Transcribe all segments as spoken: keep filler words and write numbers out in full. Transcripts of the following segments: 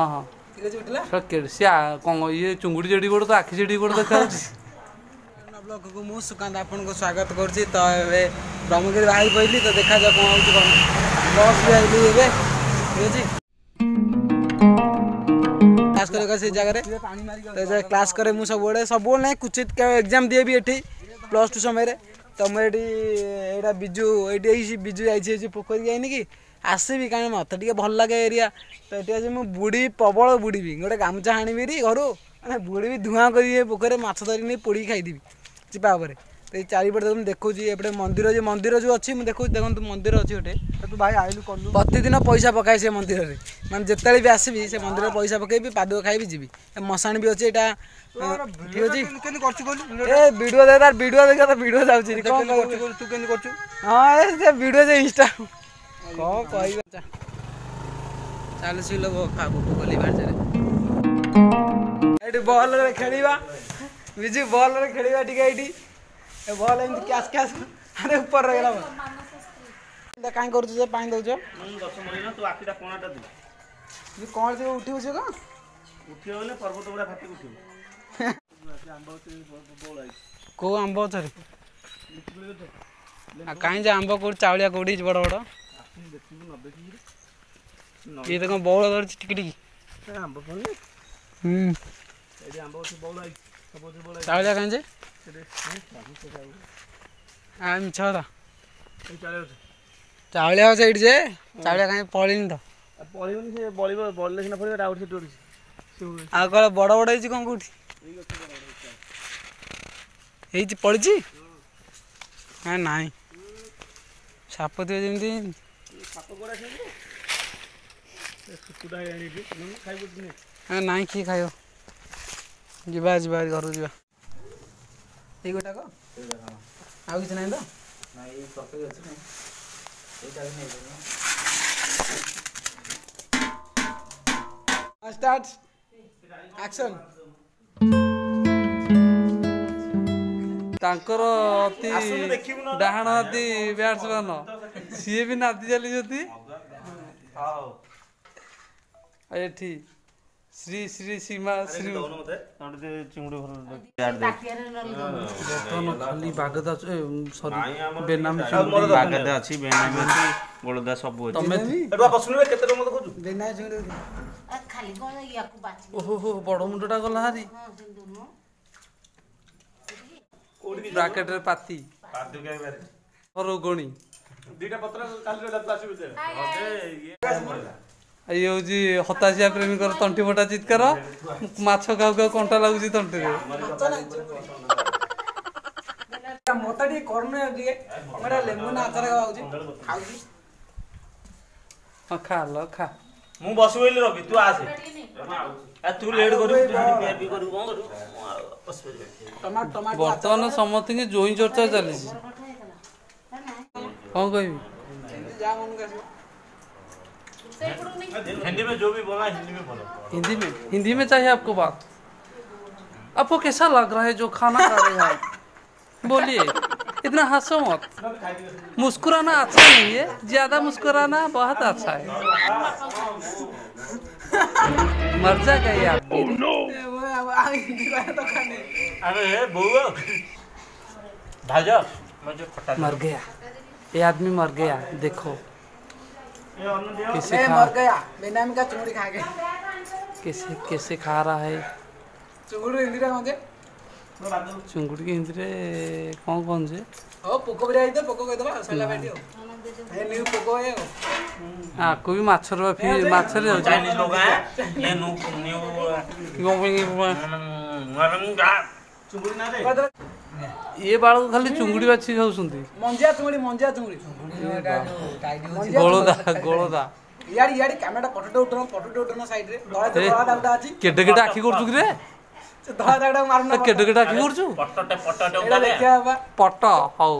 हाँ ये चुंगुड़ी जेडी बड़ तो आखि जेडी बड़ देखा ब्लॉग को मु सुकांत आपन को स्वागत करछि। तो एबे ब्रह्मगिरी बाहर पइली तो देखा जा कोन होउ बस भी आइली एबे बुझी क्लास करे का से जगह रे तो जे क्लास करे मु सब बड़े सब बोल नै कुचित के एग्जाम दिए भी एठी प्लस टू समय रे तो मैं एडी एडा बिजू एडी बिजू जाई छी पोखरी जाई नै की आसबी कारण मत टे भल लगे एरिया तो ये आज मुझे बुड़ी प्रबल बुड़बी गोटे गामछा हाणीबी घर मैं बुड़बी धुआं कर पोखर में माछ धरिक नहीं पोड़ी खाईदेवी चिपा पर तो चारिपटे तुम देखो एपटे मंदिर जो मंदिर जो अच्छी देखो देखो मंदिर अच्छी गोटे तू भाई आइलु कलु प्रतिदिन पैसा पकाए से मंदिर में मैं जिते भी आसबि से मंदिर पैसा पकईबी पादुआ खाई जी मशाणी भी अच्छे यहाँ भिडियो देखा भिडियो देखा भिडियो जाऊँगी हाँ भिडियो से इंस्टा बॉल रे खेलिबा बिजु बॉल रे खेलिबा ठीक है ए बॉल एंड कैच कैच अरे ऊपर रे गेला बॉल काई करू जे पानी दउ जे दस महीना तू आखिटा कोनाटा दे ये कोन जे उठिउ जे का उठियो ने पर्वत बड़ा फाटी उठियो आंबो से बॉल आई को आंबो चरे आ काई जे आंबो को चावलिया कोडी बड़ बड़ ये देखो बॉल अगर टिकटिकी आंबो बोल हम एडी आंबो से बॉल आई सबो से बॉल आई चावलिया कांजे हम छोरा ए चावलिया चावलिया से इट जे चावलिया कांजे पळिन तो पळिन से बॉलीबॉल बॉल लेखना पड़े आउट से टोरी आ कोला बड़ बड़ है जी कोन कोठी एई जी पळि जी हां नाही साप दियो जेमती ना कि खाइब जीवा जीवा घर जीवा ये गोटा को आउ किछ नहीं तो नहीं ये सफेद अछि नहीं ये चाहि नहीं स्टार्ट एक्शन तांकर अति डाहण अति बैट्समैन सी भी नादी चली जति एठी श्री श्री सीमा श्री चिंगुडी खाली बागदा सॉरी बेनामी चिंगुडी बागदा अछि बेनामी अछि गोलदा सब अछि तमे एडवा पसुनी केते रंग देखु बेनामी चिंगुडी खाली गोल याकू बाची ओहो बड मुंडटा गला हरी कोडी ब्रैकेट रे पाती पादु के बारे और गोणी दीटा पत्र काली रे आसी बिते ओके ये हो जी हताशिया प्रेमी कर तंटी फटा चितकर माछो गाव गाव कंटा लागु जी तंटी रे मोताडी करने दिए हमरा लेमन आचार गाव जी खाउ जी हां खा लो खा मु बसु होइल रवि तू आसे ए तू लेट करू बी करू कोन करू बस टमाटर टमाटर बर्तन समस्त के जोई चर्चा चली छी कौन कोई जा मन का से पढ़ो नहीं हिंदी में जो भी बोला हिंदी में बोलो हिंदी में हिंदी में चाहिए आपको बात आपको कैसा लग रहा है जो खाना खा रहे हैं बोलिए इतना हंसो मत मुस्कुराना अच्छा नहीं है ज्यादा मुस्कुराना बहुत अच्छा है मर जा गए आप ओह नो अरे बुआ भाजा मर गया ये आदमी मर गया देखो कैसे मर गया बेनामी का चुंगड़ी खा गया कैसे कैसे खा रहा है चुंगड़ी इंदिरा कौन से चुंगड़ी के इंदिरे कौन कौन से ओ पोको भी आई तो पोको कह दबा सला बैठियो ये न्यू पोको है हां कोई माछर बा फिर माछर हो चाइनीज लोग हैं ये न्यू न्यू चुंगड़ी ना रे ये बाळ को खाली चुंगड़ी बाछी खाउ सुनती मंजिया चुंगड़ी मंजिया चुंगड़ी गोळदा गोळदा यार यार कैमराटा पटोटा उठो पटोटा उठो ना साइड रे दळा दळा आछि केडे केडे आखी करछु रे दळा दळा मारना केडे केडे आखी करछु पटोटे पटोटे उठा ले पट हाउ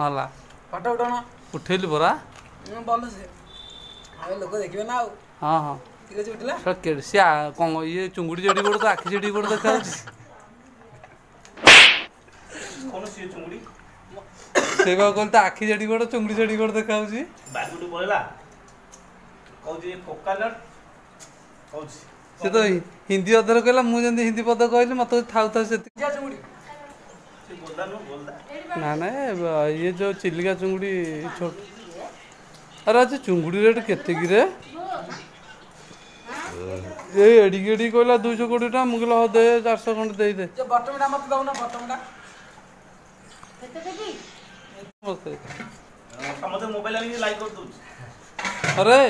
हला पट उठो ना उठेली बरा बोल से आवे लोग देखिबे ना हां हां ठीक है उठला केडे से कोन ये चुंगड़ी जेडी बड़ तो आखी जेडी बड़ देखाउ कोनसी चुंगड़ी सेवा कोलता आखी जडी गोड़ चुंगड़ी जडी गोड़ देखाउ छी बागुडी बोलला कहू जे कोकालर से तो हिंदी अधर कहला मु जंदी हिंदी पद कहली मत थाउ थाउ से जा चुंगड़ी से बोलदा न बोलदा ना ना ये जो चिल्लिका चुंगड़ी छोट अरे आज चुंगड़ी रेट केते कि रे ए एडी एडी कहला दो सौ कोटी टा मु कहला दे चार सौ कोटी दे दे जे बटमडा मत दऊ ना बटमडा केते देबी नमस्ते समदे मोबाइल आनी लाइक कर दू अरे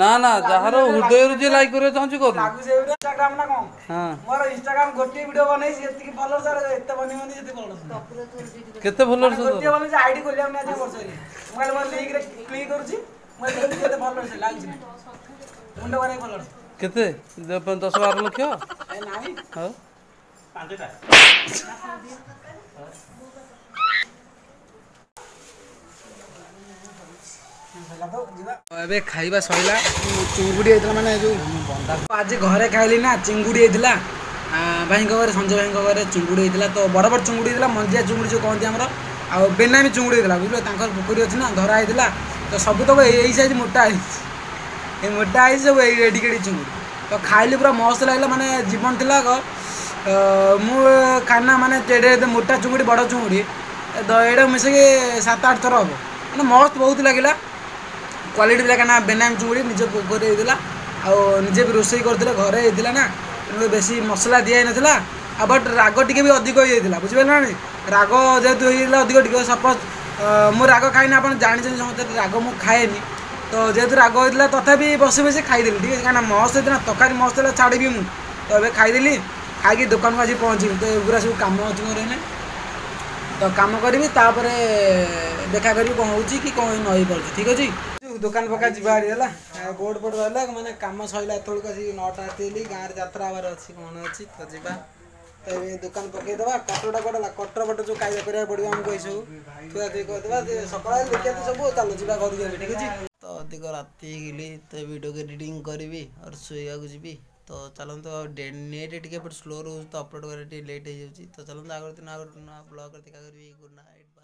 ना ना जहारो हृदय रु जे लाइक करे चाहू कर लागु से इंस्टाग्राम ना कोन हां मोर इंस्टाग्राम गोटी वीडियो बनाई जेति की फॉलोअर्स आरे एते बनी बनी जेति फॉलोअर्स केते फॉलोअर्स गोटी वाला जे आईडी खोलिया ना जे करछ मोबाइल मोर लिंक रे क्लिक करू छी मोर केते फॉलोअर्स लागु छी मुंड बनाई फॉलोअर्स केते दस बारह लाख ए नाही हां पांचटा अबे खाइबा सइला चिंगुडी आइतला माने जो बंदा आज घरे खाइली ना चिंगुडी आइतला भाई घर संजय भाई घर चिंगुडी आइतला तो बड़ बड़ चिंगुडी आइतला मंजिया चिंगुडी जो कहते हमरो आ बेनामी चिंगुडी आइतला बुझलो तांकर पोखरी अछि ना धरा आइतला तो सब तो एई साइज मोटा आइ ए मोटा आइ सब एई एडी केडी चिंगुडी तो खाइली पूरा मस्त लागला माने जीवन थिला गो मु खाना माने तेडे मोटा चिंगुडी बड़ चिंगुडी एडा मिसे के सात आठ थरो हो माने मस्त बहुत लागिला क्वालिटी लगा ना बेनाम चुंगड़ी निज पोखर आजे भी रोसई करते घर होता ना बेस मसला दिया ना बट राग टी भी अधिक होता बुझे ना राग जेहेतु अधिक सपोज मु राग खाए ना आज जानी समझे राग मु खाए तो जेहेतु राग होता तथा बस बस खाईदेली ठीक है क्या महस होता तरकारी महस होता छाड़ी मुझे तो ये खाईदेली खाई दुकान को आज पहुँची तो युरा सब कम अच्छी मोर है तो कम करी देखा करी कौन हो कौन नई पड़ी ठीक अच्छे दुकान पक्का जीवाला बोर्ड बोर्ड वाला मैंने कम सरला ये नौटा आती गाँव जत्रा हमारे अच्छी कौन अच्छी तो जी तो ये दुकान पकईदेव कटोटा कटा कटर बट जो खाया करा पड़ेगा आमको ये सब थुआ थी करदे सकाल देखिए तो सब चलो जी घर जाए ठीक है तो अधिक राति गली तो वीडियो एडिटिंग करी और शोवा को जी तो चलो नेट टे स्लो रोज तो अपलोड कर लेट हो जाए तो चलो आगे दिन आगे ब्लॉग देखा करी गुड नाइट।